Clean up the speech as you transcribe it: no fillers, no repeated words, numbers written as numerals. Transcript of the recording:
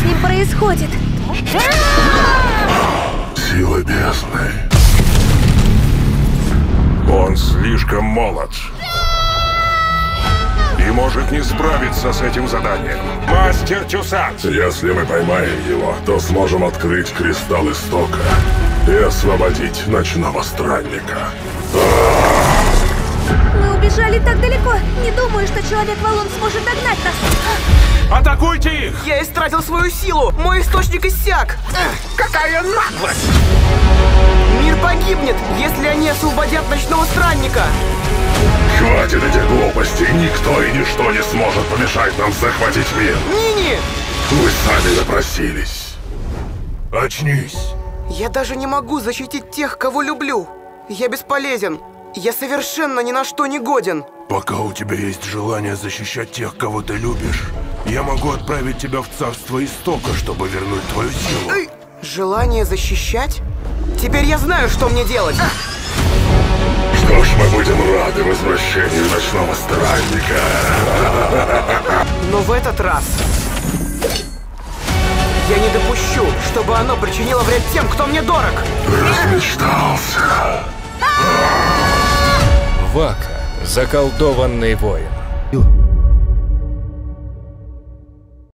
с ним происходит? Сила бездны. Он слишком молод. И может не справиться с этим заданием. Мастер Тюсад! Если мы поймаем его, то сможем открыть Кристалл Истока и освободить Ночного Странника. Мы убежали так далеко. Не думаю, что Человек-Валлон сможет догнать нас. Атакуйте их! Я истратил свою силу. Мой источник иссяк. Какая наглость! Мир погибнет, если они освободят Ночного Странника. Хватит этих глупостей! Никто и ничто не сможет помешать нам захватить мир! Нини! Вы сами напросились! Очнись! Я даже не могу защитить тех, кого люблю! Я бесполезен! Я совершенно ни на что не годен! Пока у тебя есть желание защищать тех, кого ты любишь, я могу отправить тебя в Царство Истока, чтобы вернуть твою силу! Желание защищать? Теперь я знаю, что мне делать! Что ж, мы будем рады возвращению Ночного Странника. Но в этот раз я не допущу, чтобы оно причинило вред тем, кто мне дорог. Размечтался. Вака, заколдованный воин.